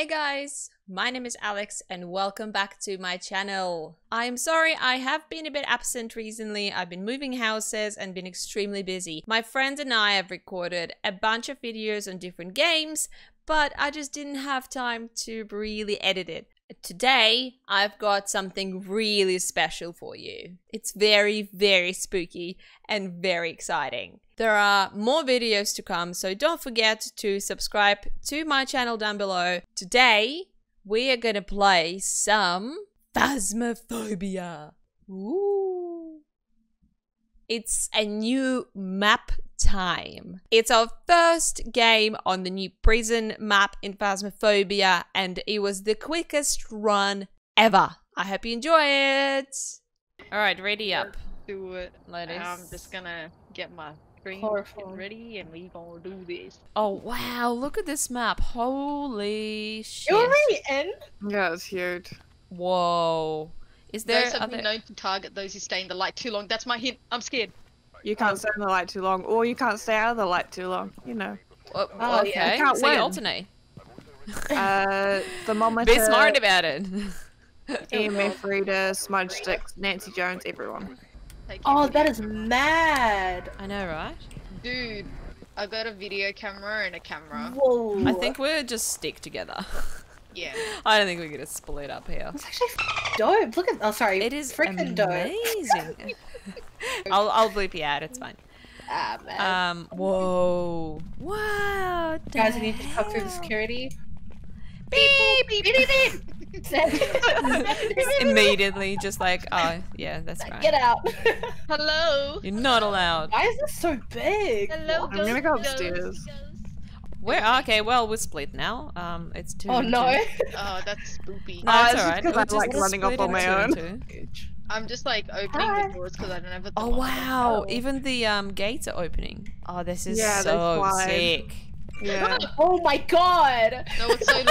Hey guys, my name is Alex and welcome back to my channel. I'm sorry I have been a bit absent recently. I've been moving houses and been extremely busy. My friends and I have recorded a bunch of videos on different games, but I just didn't have time to really edit it. Today, I've got something really special for you. It's very, very spooky and very exciting. There are more videos to come, so don't forget to subscribe to my channel down below. Today, we are gonna play some Phasmophobia. Ooh. It's a new map time. It's our first game on the new prison map in Phasmophobia, and it was the quickest run ever. I hope you enjoy it. All right, ready up. Do it. I'm just gonna get my screen ready and we gonna do this. Oh wow, look at this map. Holy shit. You're already in? Yeah, it's huge. Whoa. Is there something known to target those who stay in the light too long? That's my hint. I'm scared. You can't stay in the light too long, or you can't stay out of the light too long, you know. Oh, okay. Yeah. You can't win. You alternate. Thermometer. Be smart about it. EMF reader, smudge sticks, Nancy Jones, everyone. Oh, that is mad. I know, right? Dude, I got a video camera and a camera. Whoa. I think we're just stick together. Yeah. I don't think we're gonna split up here. It's actually dope. Look at. Oh, sorry. It is freaking amazing. I'll bleep you out. It's fine. Ah, man. Whoa. Wow. Guys, I need to talk through the security. Beep beep beep beep. Immediately, just like, oh yeah, that's right. Get out. Hello. You're not allowed. Why is this so big? Hello. I'm gonna go upstairs. Where? Okay, well, we're split now. It's two. Oh no. Two. Oh, that's spoopy. No, it's alright. Because I'm like running up on my own. I'm just like opening the doors because I don't have a. Oh wow! Even the gates are opening. Oh, this is so sick. Yeah. Oh my god! No, it's so loud.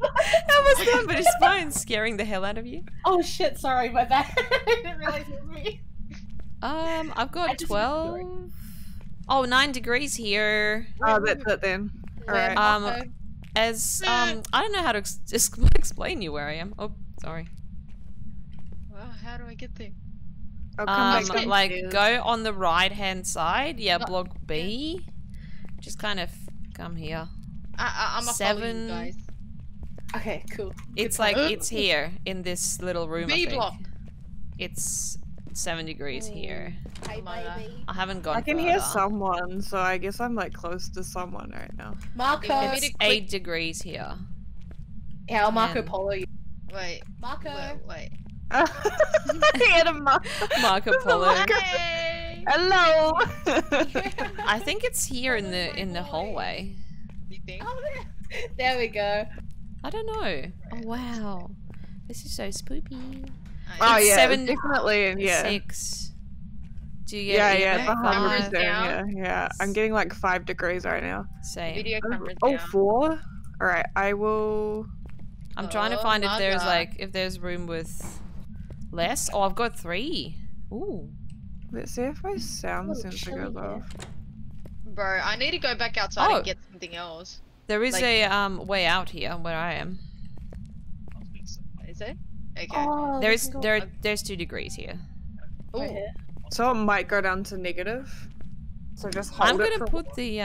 That was loud, but it's fine. Scaring the hell out of you. Oh shit! Sorry, my bad. I didn't realize it was me. I've got 12. Oh, 9 degrees here. Oh, that's it then. All right. I don't know how to explain you where I am. Oh, sorry. Well, how do I get there? Like go on the right-hand side. Yeah, block B. Yeah. Just kind of come here. I'm a seven. Guys. Okay, cool. It's like it's here in this little room. B block. It's 7 degrees here. Hi, baby. I haven't gone. I can hear someone, so I guess I'm like close to someone right now. Marco. It's 8 degrees here. Yeah, I'll Marco Polo. Wait, Marco. Wait. Marco Polo. Hey. Hello. I think it's here in the hallway. You think? Oh, there we go. I don't know. Oh wow, this is so spoopy. Oh it's yeah, 7, definitely. Yeah. 6. Do you get the camera's down. Yeah. I'm getting like 5 degrees right now. Same. Video camera's down. 4. All right, I will. I'm trying to find if there's like room with less. Oh, I've got 3. Ooh. Let's see if my sound sensor goes off. Bro, I need to go back outside and get something else. There is like a way out here where I am. Is there? Okay. Oh, there's 2 degrees here. Ooh. So it might go down to negative. So just hold it. I'm gonna put the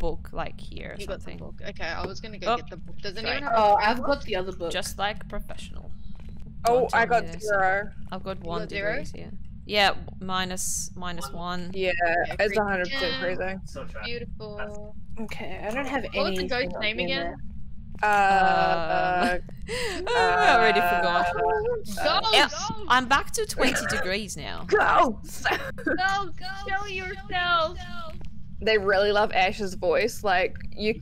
book like here or something. Okay, I was gonna go get the book. Does anyone have I've got the other book. Just like professional. Oh, I got 0. I've got 1 degree here. Yeah, minus one. Yeah, it's 100% freezing. Beautiful. Okay, I don't have any. What's the goat's name again? I already forgot. Go. I'm back to 20 degrees now. Go! Go! Show yourself! They really love Ash's voice. Like,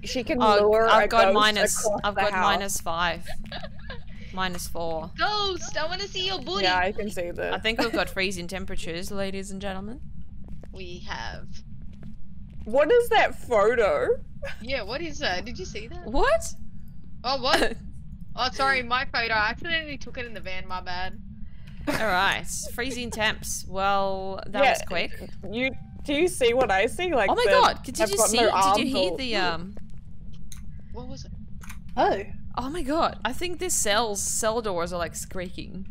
she can lure a ghost across the house. I've got -5. -4. Ghost! I want to see your booty! Yeah, I can see that. I think we've got freezing temperatures, ladies and gentlemen. We have. What is that photo? Yeah, what is that? Did you see that? What? Oh, what? Oh, sorry, my photo. I accidentally took it in the van, my bad. Alright, freezing temps. Well, that was quick. Do you see what I see? Like, oh my god, did you hear the, what was it? Oh. Oh my god, I think these cell doors are like squeaking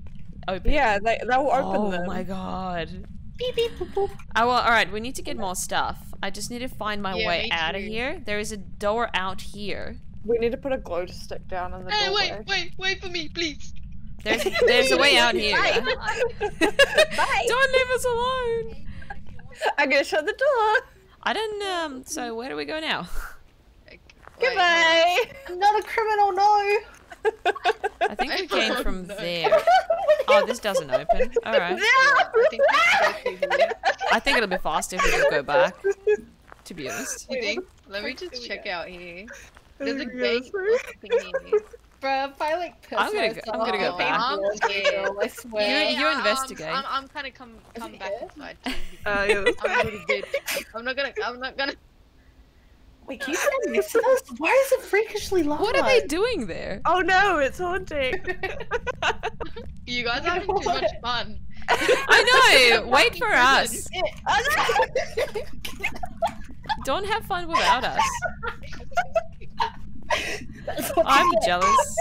open. Yeah, they will open them. Oh my god. Beep, beep, boop, boop. Oh, well, alright, we need to get more stuff. I just need to find my way out of here. There is a door out here. We need to put a glow stick down in the doorway. Hey, wait for me, please. There's a way out here. Bye. Bye. Don't leave us alone. I'm gonna shut the door. I don't, so where do we go now? Goodbye. I'm not a criminal, no. I think we came from there. Oh, this doesn't open. All right. I think it'll be faster if we just go back. To be honest. You think? Let me just check out here. There's a gate thingy. Bro, if I like piss myself, I'm gonna go back. I swear. You investigate. I'm kind of come back inside. I'm not gonna. Wait, can you stand next to us? Why is it freakishly loud? What are they doing there? Oh no, it's haunting. You guys are having too much fun. I know! Wait for us! Don't have fun without us. I'm jealous.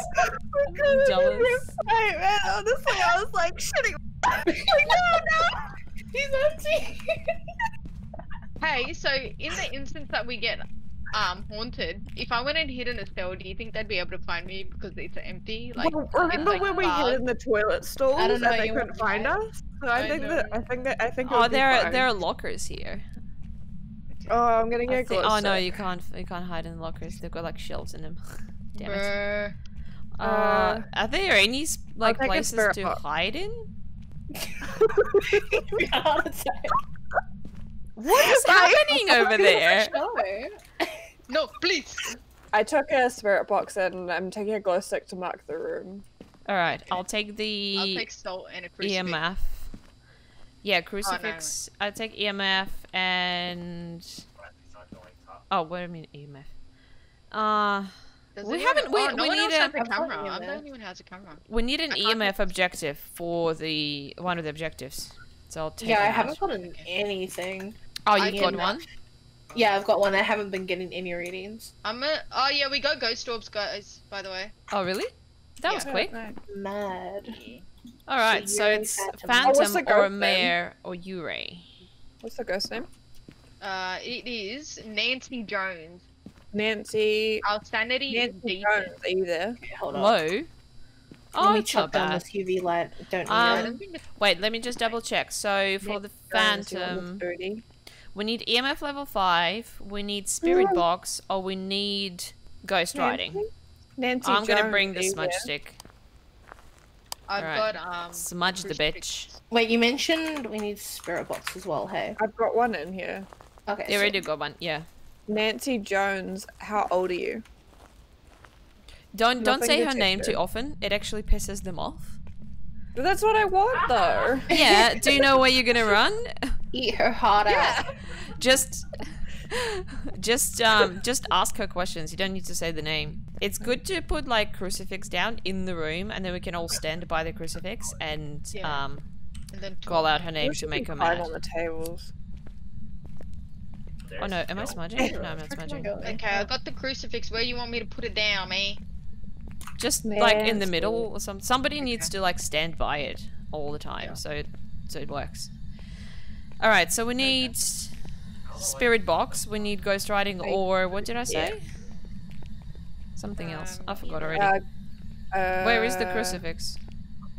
I'm jealous. Right, man, honestly, I was like, shitting. Like, no! He's empty! Hey, so in the instance that we get haunted, if I went and hid in a cell, do you think they'd be able to find me because it's empty? Like, well, remember like when we hid in the toilet stalls and they couldn't find us? So I think oh, there are lockers here. Oh, I'm gonna get close. Oh no, you can't hide in the lockers. They've got like shelves in them. Damn it. Are there any like places to hide in? What is happening over there? No, please. I took a spirit box and I'm taking a glow stick to mark the room. All right, okay. I'll take salt and a crucifix. EMF. Yeah, crucifix. Oh, no. I take EMF and. Oh, what do I mean EMF? We need an EMF objective for the one of the objectives. So I'll take I haven't gotten anything. Oh, you've got one? Yeah, I've got one. I haven't been getting any readings. Oh yeah, we got ghost orbs, guys, by the way. Oh really? That was quick. Mad. Alright, so it's Phantom or Mare or Urey. What's the ghost name? It is Nancy Jones. Nancy... Our sanity is decent. Jones, are you there? Okay, hold on. Low? Oh, it's not bad. This UV light. Don't need it. Wait, let me just double check. So for the Phantom... We need EMF level 5, we need Spirit Box, or we need Ghost Riding. Nancy I'm going to bring the Smudge Stick. I've got, Smudge the bitch. Wait, you mentioned we need Spirit Box as well, hey? I've got one in here. Okay. You already got one, yeah. Nancy Jones, how old are you? Don't say her name too often. It actually pisses them off. That's what I want, though. Yeah, do you know where you're gonna run? Eat her heart out. Just ask her questions. You don't need to say the name. It's good to put like crucifix down in the room, and then we can all stand by the crucifix and then call out her name to make her mad. On the tables. Oh no, am I smudging? No, I'm not smudging. Okay, I got the crucifix. Where you want me to put it down, me? Just like in the middle or something. Somebody needs to like stand by it all the time, so it works. All right, so we need Spirit Box. We need Ghost Riding, or what did I say? Something else. I forgot already. Where is the crucifix?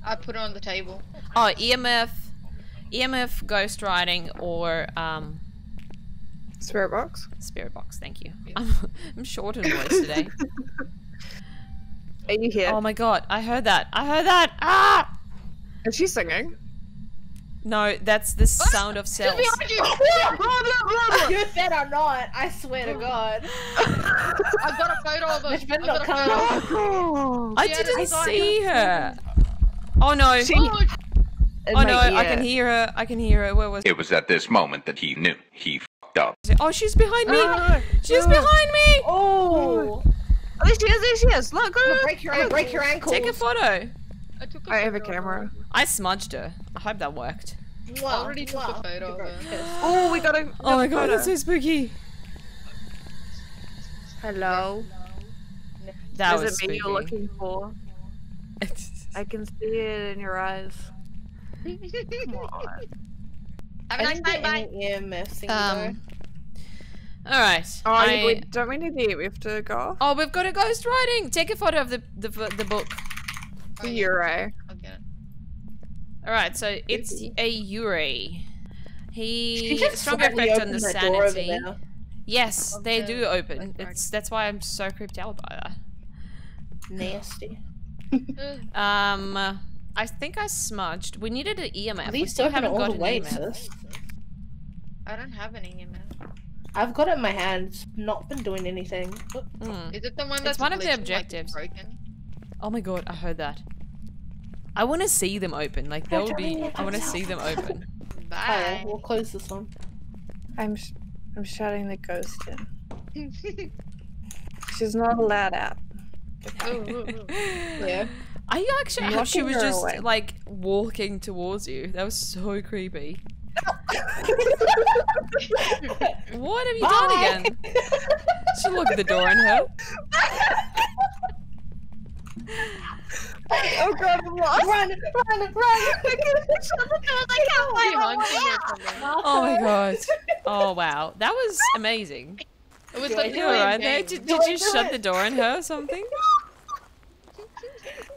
I put it on the table. Oh, EMF, Ghost Riding, or Spirit Box? Spirit Box, thank you. Yeah. I'm short in voice today. Are you here? Oh my god, I heard that! Ah! Is she singing? No, that's the sound of cells. You. You better not, I swear to god. I've got a photo of her. I didn't see her! Oh no. Oh no, I can hear her, where was she? It was at this moment that he knew. He up. Oh, she's behind me! She's behind me! Oh! There she is! Look, go! Break your ankle! Take a photo! I have a camera. I smudged her. I hope that worked. Wow. I already took a photo of her. Oh, we got a Oh my god, that's so spooky! Hello? That was spooky. Is it me you're looking for? I can see it in your eyes. Come on. Alright. Oh, wait, don't we need the EMF? We have to go off? Oh, we've got a ghost writing! Take a photo of the book. The Uri. I'll get it. Alright, so it's a Uri. He... Strong effect on the sanity. Yes, they do open. It's, that's why I'm so creeped out by that. Nasty. I think I smudged. We needed an EMF. We still haven't got an EMF. I don't have an EMF. I've got it in my hand. It's not been doing anything. Mm. Is it the one that's one of the objectives? Like, broken? Oh my god, I heard that. I want to see them open. Like they'll be. I want to see them open. Bye. We'll close this one. I'm shutting the ghost in. She's not allowed out. Yeah. I actually thought she was just like walking towards you. That was so creepy. What have you done again? She looked at the door and her. Oh god, I'm lost. Run! I can't find my way. Oh my god. Oh wow, that was amazing. It was like, you alright there? Did you shut the door on her or something?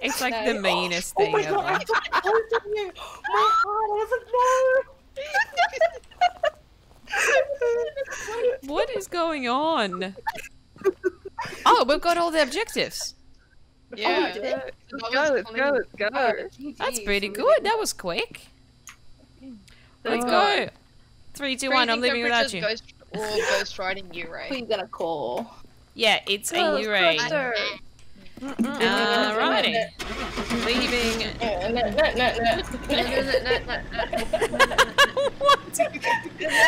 It's like the meanest thing ever. Oh my god, I told you! My heart, I was like, no! What is going on? Oh, we've got all the objectives! Yeah. Oh, let's go. That's pretty good, that was quick. Let's go! 3, 2, 1, I'm living without you. Or ghost riding Uri. Who are you gonna call? Yeah, it's a Uri. Alrighty. Leaving. No. What?